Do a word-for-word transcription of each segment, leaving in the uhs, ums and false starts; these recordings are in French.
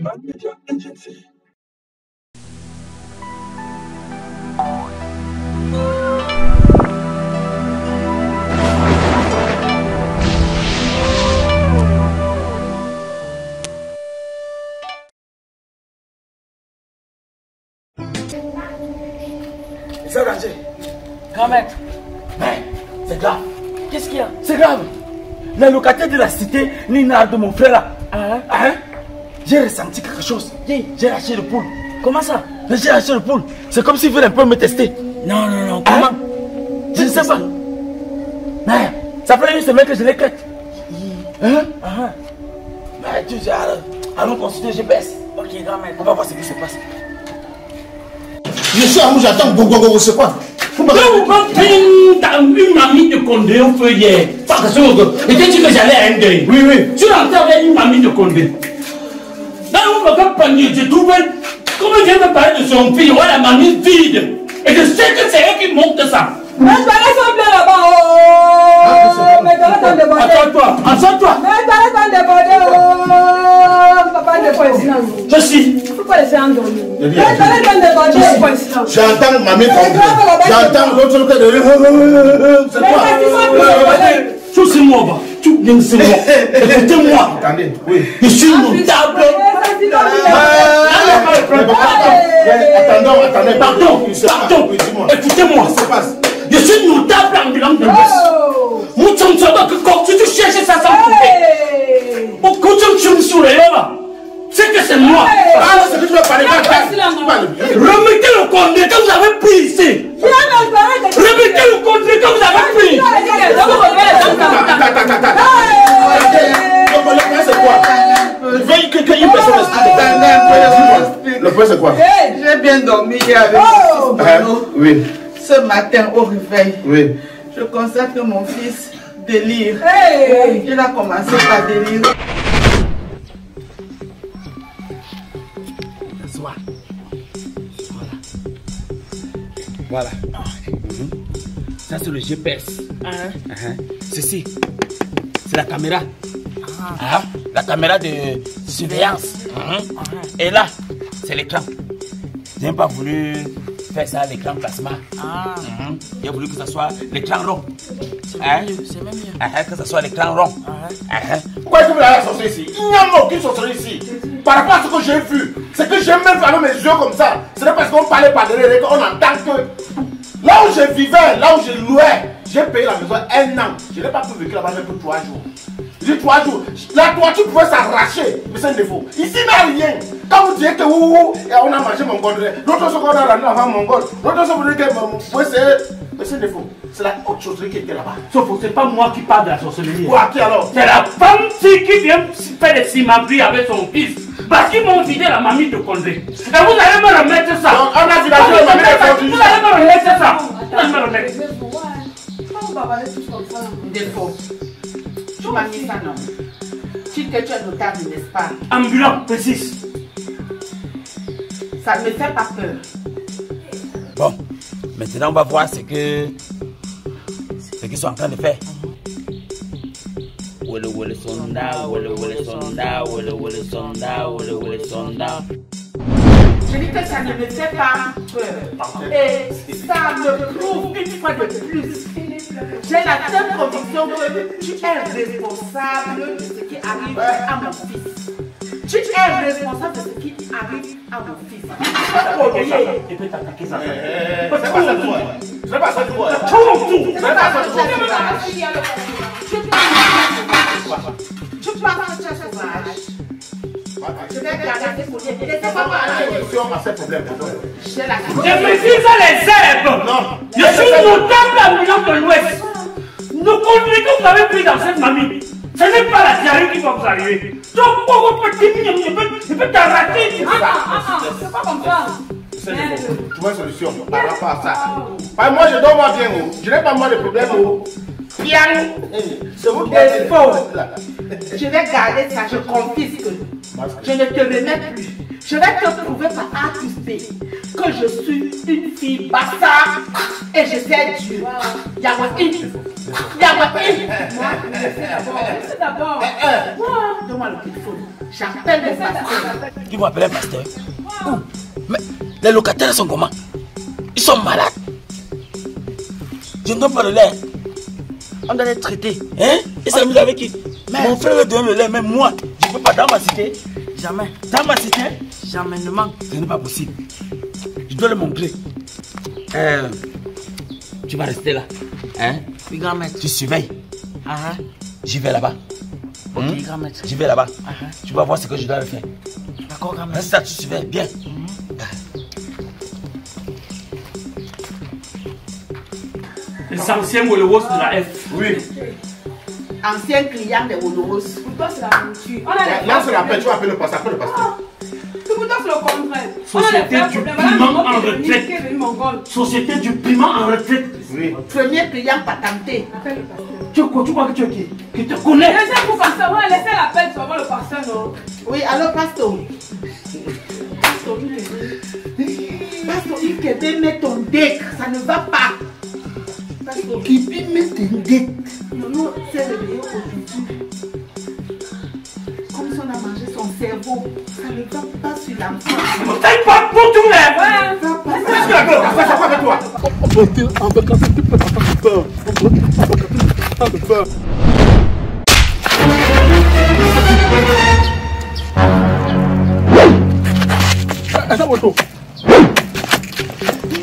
Mad Media Agency. C'est ranger. Grand maître. Mais c'est grave. Qu'est-ce qu'il y a? C'est grave. La locataire de la cité, Nina de mon frère là. Ah, ah, j'ai ressenti quelque chose. J'ai lâché le poule. Comment ça? J'ai lâché le poule. C'est comme s'il voulait un peu me tester. Non, non, non. Comment? Ah, je ne sais pas. Mais, ça fait une semaine que je l'éclate. Hein? Ah, mais tu sais, allons consulter le G P S. Ok, grand maître. On va voir ce qui se passe. Je suis à où j'attends Gogogo se prendre. Vous m'avez une mamie de Condé au feu hier. Parce que tu dis que j'allais à un deuil. Oui, oui. Tu entendais une mamie de Condé. Là, vous m'avez pendu, je trouve. Comment je vais parler de son fils? Voilà, la mamie vide. Et je sais que c'est elle qui monte ça. Mais je vais ressembler là-bas. Mais t'as l'air d'en déborder. Attends-toi, attends-toi. Mais t'as l'air d'en déborder. Papa, il est pas ici. Je suis. J'entends ma mère. J'entends l'autre côté de. C'est quoi? Tout c'est moi, tout c'est moi. Écoutez-moi. Attendez, oui. Je suis notable. Attendons, attendez. Pardon, pardon. Écoutez-moi. Je suis notable ambulant de l'Est. Nous sommes sur notre corps. Si tu cherches ça, ça me coupe. Quand tu sur les lèvres. C'est que c'est moi. Ah, c'est que tu vas parler. Remettez le Condé que vous avez pris ici. Remettez le Condé que vous avez pris. Le problème, c'est quoi? Je veux que une personne explique. Le problème, c'est quoi? J'ai bien dormi hier avec Bruno. Oui. Ce matin, au réveil, oui. Je constate que mon fils délire. Il a commencé par délirer. Voilà. Ça c'est le G P S. Ceci, c'est la caméra. La caméra de surveillance. Et là, c'est l'écran. Je n'ai pas voulu faire ça à l'écran plasma. J'ai voulu que ça soit l'écran rond. C'est même mieux. Que ça soit l'écran rond. Pourquoi tu veux la sorcière ici? Il n'y a aucune sorcière ici. Par rapport à ce que j'ai vu, ce que j'ai même vu avec mes yeux comme ça, ce n'est pas parce qu'on parlait par derrière qu'on entend que là où je vivais, là où je louais, j'ai payé la maison un an. Je n'ai pas pu vécu là-bas même pour trois jours. J'ai trois jours. La toiture pouvait s'arracher, mais c'est un défaut. Ici, il n'y a rien. Quand vous dites que ouh, on a mangé mon gondré, l'autre chose qu'on a ramené avant mon gondré, l'autre chose vous dites que mon pouvez c'est. Mais c'est un défaut. C'est la haute sorcellerie qui était là-bas. Sauf que c'est pas moi qui parle de la sorcellerie. Quoi, qui alors? C'est la femme qui vient faire des cimabris avec son fils. Parce qu'ils m'ont vidé la mamie de Condé. Et vous allez me remettre ça. On a dit la mamie de Condé. Vous allez me remettre ça. Vous allez me remettre. Quand on va parler tout comme ça, défaut. Tu m'as mis ça, non? Tu t'es tué notable, n'est-ce pas? Ambulant, précis. Ça ne me fait pas peur. Bon, maintenant on va voir ce que. Ce qu'ils sont en train de faire. Wole wole sonda, wole wole sonda, wole wole sonda, wole wole sonda. Je dis que ça ne me fait pas peur. Et ça me prouve une fois de plus. J'ai la seule conviction que tu es responsable de ce qui arrive à mon fils. Tu es responsable de ce qui arrive à mon fils. Tu peux t'attaquer ça. C'est pas ça de moi. C'est pas ça de moi. C'est pas ça de moi. Tu peux avoir un chercheur sauvage. Je vais regarder pour les laisser pas parler. Si on a ce problème, j'ai la carte. Je me suis à les herbes. Non. Je suis notable ambulant de l'Ouest. Nous conduisons que vous avez pris dans cette mamie. Ce n'est pas la diarrhée qui va vous arriver. Donc, pourquoi petit je peux t'arrêter. Ah, ah, ah, c'est pas comme ça. Tu vois une solution par rapport à ça. Moi, je dois voir bien. Je n'ai pas moi de problème. C'est vous qui êtes faux. Je vais garder ça, je confisque. Je ne te remets plus. Je vais te prouver par A plus B que je suis une fille bassard et je sais Dieu. Yawa in. Yawa in. Moi, je sais d'abord. Moi, pas le téléphone. J'appelle le pasteur. Ils vont appeler le pasteur. Wow. Mais les locataires sont comment? Ils sont malades. Je ne donne pas le lait. On doit les traiter. Hein? Ils s'amusent avec qui? Mais mon frère veut donner le lait, même moi. Je ne peux pas dans ma cité. Jamais. Dans ma cité? Jamais ne manque. Ce n'est pas possible. Je dois le montrer. Euh, tu vas rester là. Hein? Oui, grand-mère. Tu surveilles. Ah, uh-huh. J'y vais là-bas. Ok, mmh? Grand-mère. J'y vais là-bas. Uh-huh. Tu vas voir ce que je dois faire. D'accord, grand-mère. Reste là, tu surveilles bien. Mmh. Les anciens Woloros de la F. Oui. Anciens clients des Woloros. Pour toi, c'est la culture. On a les là, c'est la paix. Tu vas appeler le pasteur. Appelle le pasteur. Oh. Société du piment en retraite. Société du piment en retraite. Oui. Premier client patenté. Tu crois que tu es qui? Qui te connaît? Laissez-vous pasteur, ouais, laissez la peine, tu vas voir le pasteur, non? Oui, alors pasteur. Pasteur, il te met ton deck, ça ne va pas. Pasteur, il te met ton deck. Non, non, c'est le meilleur aujourd'hui. Comme si on a mangé son cerveau, ça ne va pas sur l'enfant. T'as une porte pour tout le monde. Ouais. Qu'est-ce que la gueule? T'as fait quoi avec toi? On va te faire, on va te faire, on va te faire. Attends, Boto.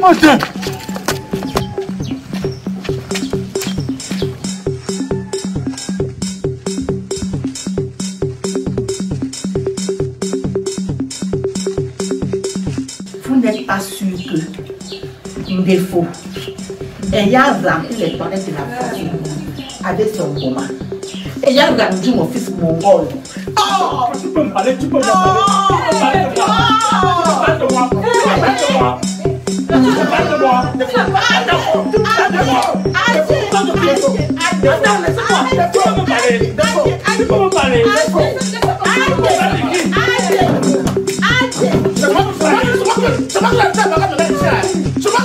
Martin. Sûr que défaut ayant rempli les toilettes de la famille avec son moment ayant rendu mon fils mongol. Oh, tu peux me parler, tu peux me parler, tu peux me parler de moi, tu peux me parler de moi, tu peux me parler de moi, tu peux me parler de moi, tu peux me parler de moi, tu peux me parler de moi, tu peux me Je m'en vais à ta maman, je m'en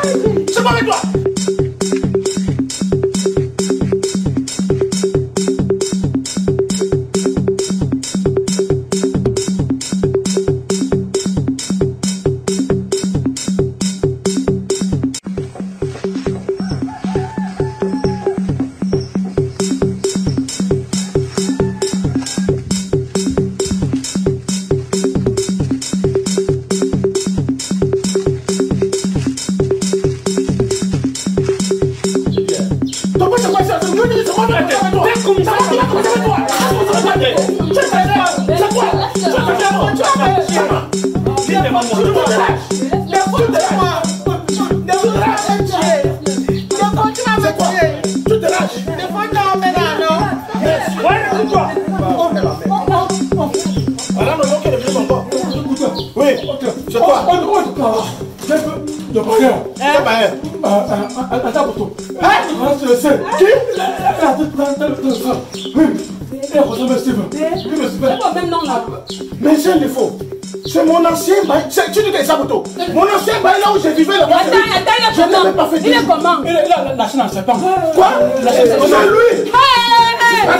je m'en vais à toi. Mon ancien bail là où j'ai vécu là, je ne l'avais pas fait. Il est comment? Il est là, la chaîne en septembre. Quoi? La chaîne en septembre.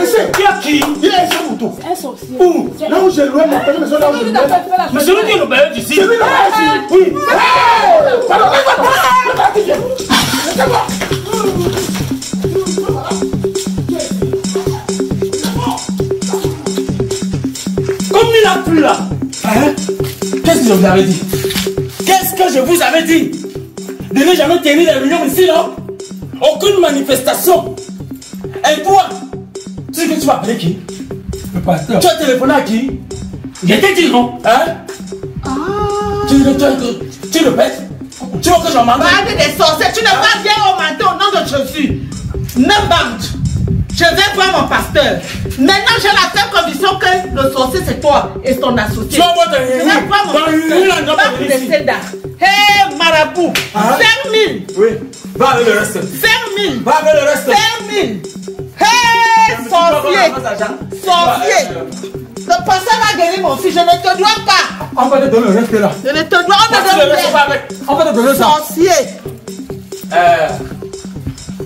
C'est lui. Qui est qui? Il est un Sabouto. Un sorcier. Où? Là où j'ai loué ma petite maison, là où j'ai loué. Mais c'est lui qui est le bailleur d'ici. C'est lui le bailleur d'ici. Oui. Pardon, c'est moi. Comme il a plu là. Qu'est-ce que je vous avais dit? Qu'est-ce que je vous avais dit? De ne jamais tenir les réunions ici, non? Aucune manifestation. Et toi? Tu sais que tu vas appeler qui? Le pasteur. Tu as téléphoné à qui? Je t'ai dit non. Hein? Ah. Tu le bêtes? Tu veux que j'en mange? Regardez des sorciers, tu ne vas bien au menton, nom de Jésus. Ne bande. Je vais voir mon pasteur. Maintenant, j'ai la seule condition que le sorcier, c'est toi et ton associé. Je vais voir mon pasteur. Bac de Seda. Hé, marabout. cinq mille. Oui. Va avec le reste. cinq mille. Va avec le reste. cinq mille. Hé, sorcier. Sorcier. Le pasteur va guérir mon fils. Je ne te dois pas. On va te donner le reste là. Je ne te dois pas. On va te donner le reste. Sorcier. Euh.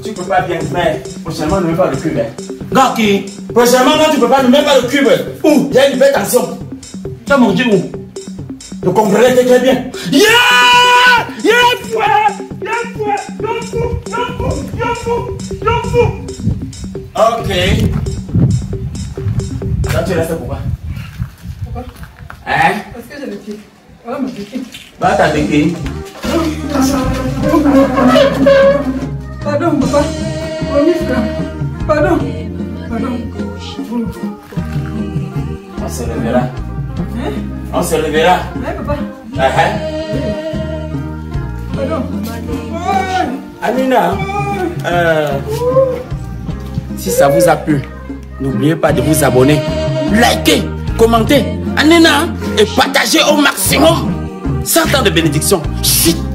Tu ne peux pas bien, mais prochainement, ne me pas le cul, mais. Gaki, Prochainement, quand tu ne peux pas même pas le cube, où il y a une nouvelle tension. Tu as mangé où? Vous comprenez très bien. Yeah! Yeah! Yeah! Yeah! Ok. Là, tu restes pourquoi? Pourquoi? Hein? Parce que j'ai le pied. Voilà mon pied. Va t'attaquer. Pardon, papa. Pardon. Pardon. On se lèvera. Hein? On se lèvera. Hein, papa? Uh-huh. Pardon. Amina, euh, si ça vous a plu, n'oubliez pas de vous abonner, liker, commenter, Amina, et partager au maximum. cent ans de bénédiction. Chut.